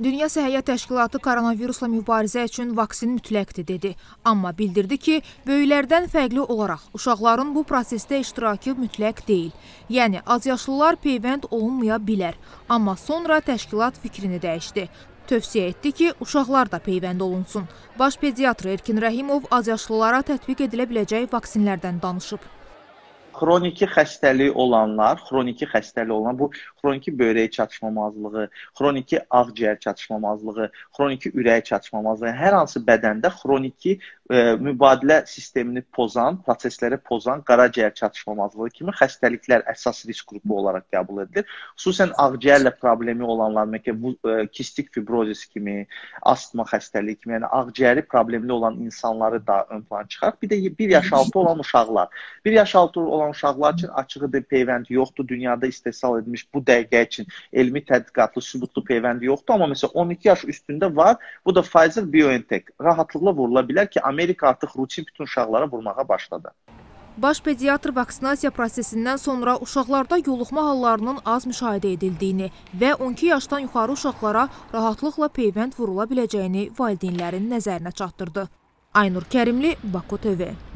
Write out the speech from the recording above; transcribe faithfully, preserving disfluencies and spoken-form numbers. Dünya Səhiyyə Təşkilatı koronavirusla mübarizə üçün vaksin mütləqdir dedi. Amma bildirdi ki, böyüklərdən fərqli olaraq uşaqların bu prosesdə iştirakı mütləq deyil. Yəni, azyaşlılar peyvənd olunmaya bilər. Amma sonra təşkilat fikrini dəyişdi. Tövsiyə etdi ki, uşaqlar da peyvənd olunsun. Baş pediatr Erkin Rəhimov azyaşlılara tətbiq edilə biləcək vaksinlərdən danışıb. Xroniki xəstəliyi olanlar, xroniki xəstəliyi olan bu xroniki böyrək çatışmamazlığı, xroniki ağciyər çatışmamazlığı, xroniki ürək çatışmamazlığı, hər hansı bədəndə xroniki e, mübadilə sistemini pozan, prosesləri pozan qaraciyər çatışmamazlığı kimi xəstəliklər əsas risk qrupu olaraq qəbul edilir. Xüsusən ağciyərlə problemi olanlar, bu, e, kistik fibrozis kimi, astma xəstəliyi kimi, yəni ağciyəri problemli olan insanları da ön plan çıxar. Bir də bir yaş altı olan uşaqlar. Bir yaş altı olan uşaqlar üçün açıqdır, peyvəndi yoxdur, dünyada istehsal edilmiş bu dəqiqə üçün elmi tədqiqatlı, sübutlu peyvəndi yoxdur, amma məsələn on iki yaş üstündə var, bu da Pfizer-BioNTech. Rahatlıqla vurula bilər ki, Amerika artıq rutin bütün uşaqlara vurmağa başladı. Baş pediatr vaksinasiya prosesindən sonra uşaqlarda yoluxma hallarının az müşahidə edildiyini və on iki yaşdan yuxarı uşaqlara rahatlıqla peyvənd vurula biləcəyini valideynlərin nəzərinə çatdırdı. Aynur Kərimli, Baku T V.